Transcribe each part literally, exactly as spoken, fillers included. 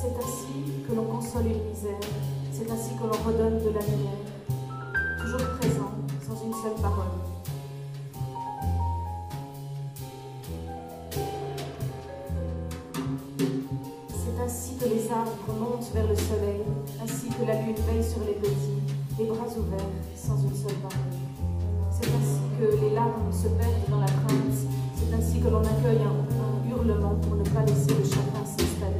C'est ainsi que l'on console une misère, c'est ainsi que l'on redonne de la lumière, toujours présent, sans une seule parole. C'est ainsi que les arbres montent vers le soleil, ainsi que la lune veille sur les petits, les bras ouverts, sans une seule parole. C'est ainsi que les larmes se perdent dans la crainte, c'est ainsi que l'on accueille un, un hurlement pour ne pas laisser le chagrin s'installer.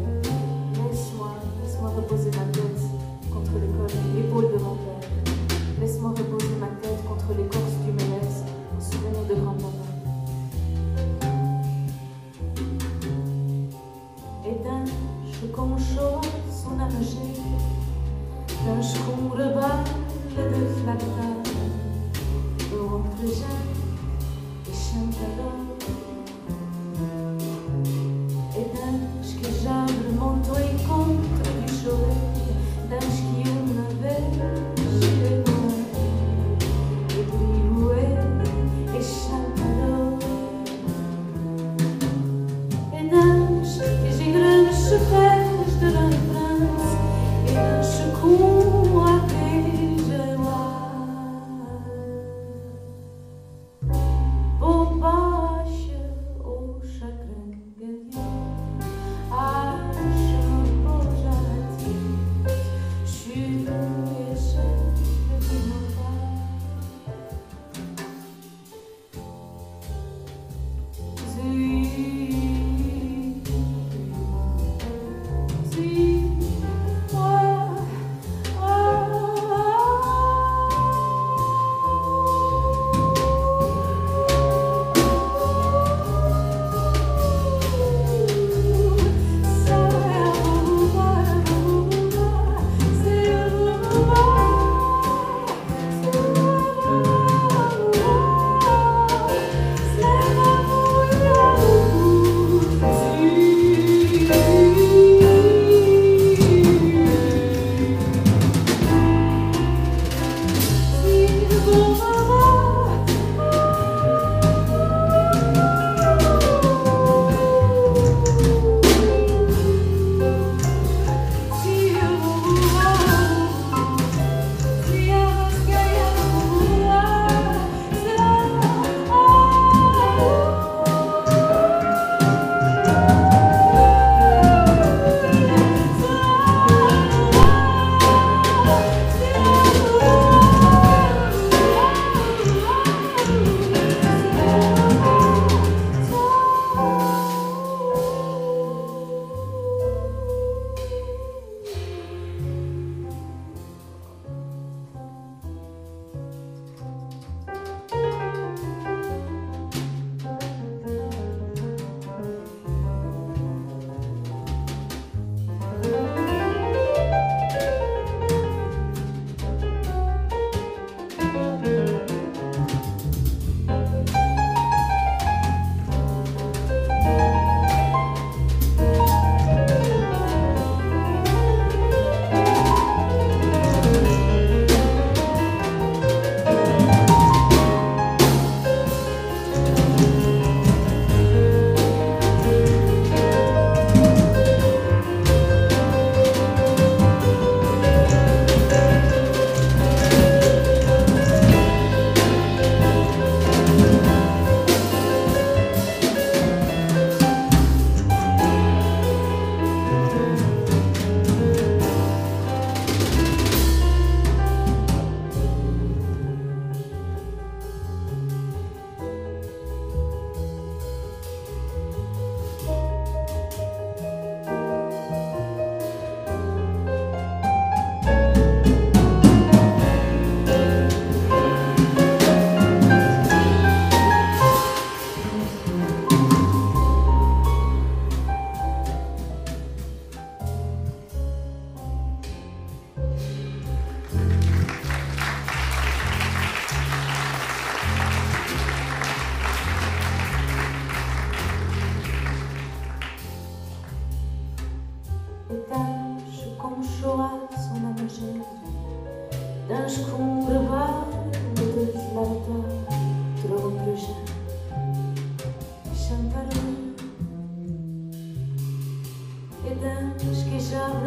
Laisse-moi, laisse-moi reposer ma tête contre l'épaule de mon père. Laisse-moi reposer ma tête contre l'écorce du mélèze, en souvenir de grand-papa. Et d'un chocon chaud son arraché, d'un chocon rebas de flacta. Déjà, et chantalon, et d'un que j'aime monto et contre du soleil, d'un qui une veille chez moi, et brimoué, et chantalon, et d'un que j'ai grande chevêche de l'enfance, et d'un checou à des genoux. Chantalo, et d'un que j'aime